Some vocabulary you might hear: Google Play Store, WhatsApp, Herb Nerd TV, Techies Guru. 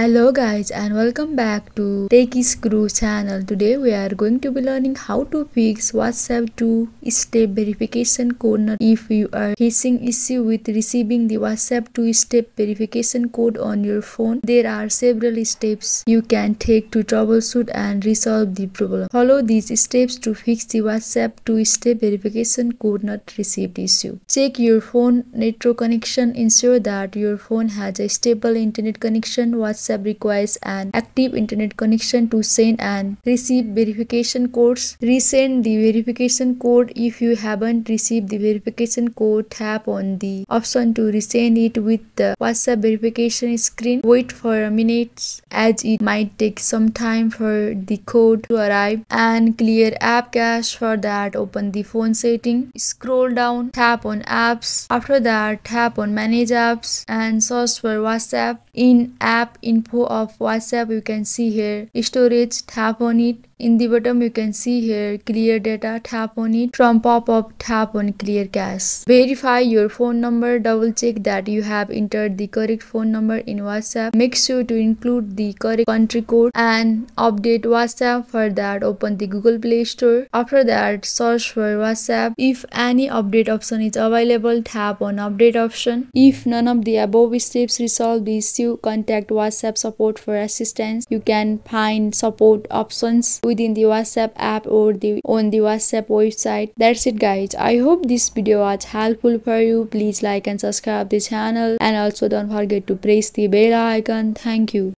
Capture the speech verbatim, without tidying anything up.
Hello guys and welcome back to Techie Guru channel. Today we are going to be learning how to fix WhatsApp two-step verification code. If you are facing issue with receiving the WhatsApp two-step verification code on your phone, there are several steps you can take to troubleshoot and resolve the problem. Follow these steps to fix the WhatsApp two-step verification code not received issue. Check your phone network connection. Ensure that your phone has a stable internet connection. WhatsApp WhatsApp requires an active internet connection to send and receive verification codes. Resend the verification code. If you haven't received the verification code, tap on the option to resend it with the WhatsApp verification screen. Wait for a minute as it might take some time for the code to arrive, and clear app cache. For that, open the phone setting, scroll down, tap on apps. After that, tap on manage apps and search for WhatsApp. In app info of WhatsApp, you can see here storage, tap on it. In the bottom, you can see here clear data, tap on it. From pop-up, tap on clear cache. Verify your phone number. Double check that you have entered the correct phone number in WhatsApp. Make sure to include the correct country code and update WhatsApp. For that, open the Google Play Store. After that, search for WhatsApp. If any update option is available, tap on update option. If none of the above steps resolve the issue, contact WhatsApp support for assistance. You can find support options within the WhatsApp app or the on the WhatsApp website. That's it guys. I hope this video was helpful for you. Please like and subscribe the channel, and also don't forget to press the bell icon. Thank you.